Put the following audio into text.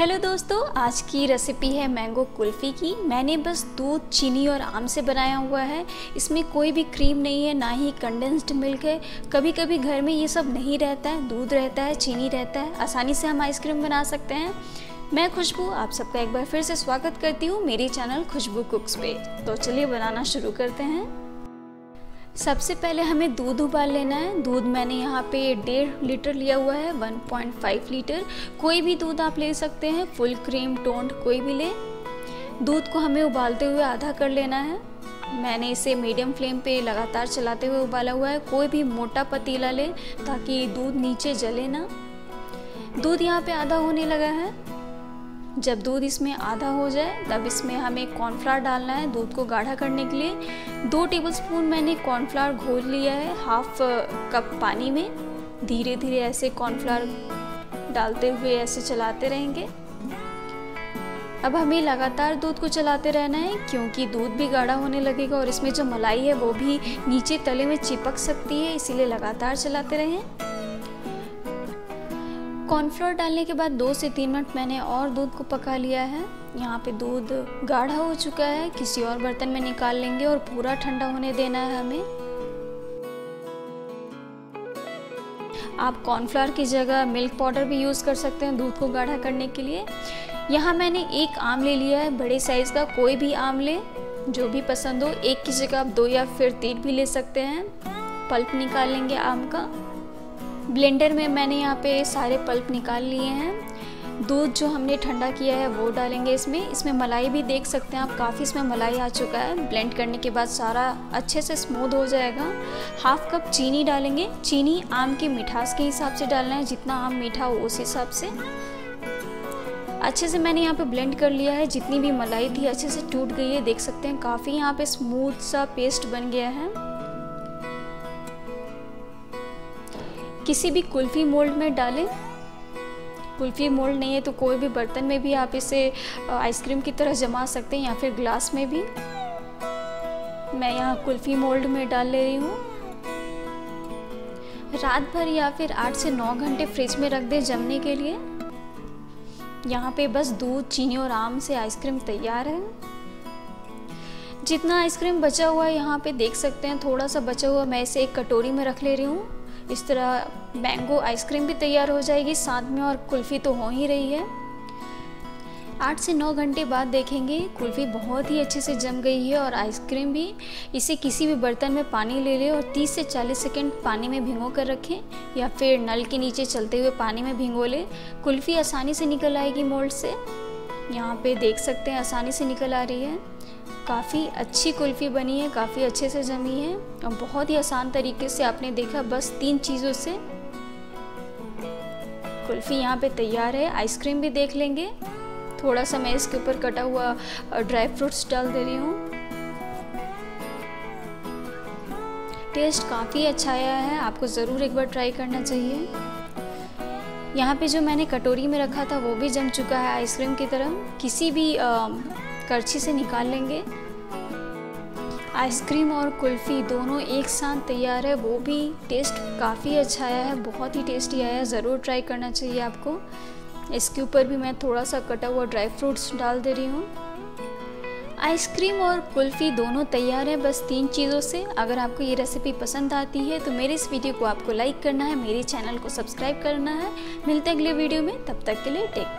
Hello दोस्तों, आज की रेसिपी है मैंगो कुल्फ़ी की। मैंने बस दूध, चीनी और आम से बनाया हुआ है। इसमें कोई भी क्रीम नहीं है, ना ही कंडेंस्ड मिल्क है। कभी कभी घर में ये सब नहीं रहता है, दूध रहता है, चीनी रहता है, आसानी से हम आइसक्रीम बना सकते हैं। मैं खुशबू आप सबका एक बार फिर से स्वागत करती हूँ मेरे चैनल खुशबू कुक्स पे। तो चलिए बनाना शुरू करते हैं। सबसे पहले हमें दूध उबाल लेना है। दूध मैंने यहाँ पे 1.5 लीटर लिया हुआ है, 1.5 लीटर। कोई भी दूध आप ले सकते हैं, फुल क्रीम, टोंड, कोई भी ले। दूध को हमें उबालते हुए आधा कर लेना है। मैंने इसे मीडियम फ्लेम पे लगातार चलाते हुए उबाला हुआ है। कोई भी मोटा पतीला ले ताकि दूध नीचे जले ना। दूध यहाँ पे आधा होने लगा है। जब दूध इसमें आधा हो जाए तब इसमें हमें कॉर्नफ्लावर डालना है। दूध को गाढ़ा करने के लिए 2 टेबलस्पून मैंने कॉर्नफ्लावर घोल लिया है हाफ कप पानी में। धीरे धीरे ऐसे कॉर्नफ्लावर डालते हुए ऐसे चलाते रहेंगे। अब हमें लगातार दूध को चलाते रहना है क्योंकि दूध भी गाढ़ा होने लगेगा और इसमें जो मलाई है वो भी नीचे तले में चिपक सकती है, इसीलिए लगातार चलाते रहें। कॉर्नफ्लोर डालने के बाद 2 से 3 मिनट मैंने और दूध को पका लिया है। यहाँ पे दूध गाढ़ा हो चुका है, किसी और बर्तन में निकाल लेंगे और पूरा ठंडा होने देना है हमें। आप कॉर्नफ्लोर की जगह मिल्क पाउडर भी यूज़ कर सकते हैं दूध को गाढ़ा करने के लिए। यहाँ मैंने एक आम ले लिया है, बड़े साइज़ का। कोई भी आम ले, जो भी पसंद हो। एक की जगह आप 2 या फिर 3 भी ले सकते हैं। पल्प निकाल लेंगे आम का। ब्लेंडर में मैंने यहाँ पे सारे पल्प निकाल लिए हैं। दूध जो हमने ठंडा किया है वो डालेंगे इसमें। इसमें मलाई भी देख सकते हैं आप, काफ़ी इसमें मलाई आ चुका है। ब्लेंड करने के बाद सारा अच्छे से स्मूथ हो जाएगा। हाफ कप चीनी डालेंगे। चीनी आम की मिठास के हिसाब से डालना है, जितना आम मीठा हो उस हिसाब से। अच्छे से मैंने यहाँ पे ब्लेंड कर लिया है। जितनी भी मलाई थी अच्छे से टूट गई है, देख सकते हैं। काफ़ी यहाँ पे स्मूथ सा पेस्ट बन गया है। किसी भी कुल्फ़ी मोल्ड में डालें। कुल्फ़ी मोल्ड नहीं है तो कोई भी बर्तन में भी आप इसे आइसक्रीम की तरह जमा सकते हैं या फिर ग्लास में भी। मैं यहाँ कुल्फ़ी मोल्ड में डाल ले रही हूँ। रात भर या फिर 8 से 9 घंटे फ्रिज में रख दें जमने के लिए। यहाँ पे बस दूध, चीनी और आम से आइसक्रीम तैयार है। जितना आइसक्रीम बचा हुआ है यहाँ पे देख सकते हैं, थोड़ा सा बचा हुआ मैं इसे एक कटोरी में रख ले रही हूँ। इस तरह मैंगो आइसक्रीम भी तैयार हो जाएगी साथ में, और कुल्फ़ी तो हो ही रही है। 8 से 9 घंटे बाद देखेंगे कुल्फ़ी बहुत ही अच्छे से जम गई है और आइसक्रीम भी। इसे किसी भी बर्तन में पानी ले लें और 30 से 40 सेकंड पानी में भिगो कर रखें या फिर नल के नीचे चलते हुए पानी में भिगो लें। कुल्फ़ी आसानी से निकल आएगी मोल्ड से। यहाँ पे देख सकते हैं आसानी से निकल आ रही है। काफ़ी अच्छी कुल्फ़ी बनी है, काफ़ी अच्छे से जमी है और बहुत ही आसान तरीके से। आपने देखा बस 3 चीज़ों से कुल्फ़ी यहाँ पे तैयार है। आइसक्रीम भी देख लेंगे। थोड़ा सा मैं इसके ऊपर कटा हुआ ड्राई फ्रूट्स डाल दे रही हूँ। टेस्ट काफ़ी अच्छा आया है, आपको ज़रूर एक बार ट्राई करना चाहिए। यहाँ पे जो मैंने कटोरी में रखा था वो भी जम चुका है आइसक्रीम की तरह। किसी भी करछी से निकाल लेंगे। आइसक्रीम और कुल्फ़ी दोनों एक साथ तैयार है। वो भी टेस्ट काफ़ी अच्छा आया है, बहुत ही टेस्टी आया है। ज़रूर ट्राई करना चाहिए आपको। इसके ऊपर भी मैं थोड़ा सा कटा हुआ ड्राई फ्रूट्स डाल दे रही हूँ। आइसक्रीम और कुल्फ़ी दोनों तैयार है बस 3 चीज़ों से। अगर आपको ये रेसिपी पसंद आती है तो मेरे इस वीडियो को आपको लाइक करना है, मेरे चैनल को सब्सक्राइब करना है। मिलते हैं अगले वीडियो में, तब तक के लिए टेक केयर।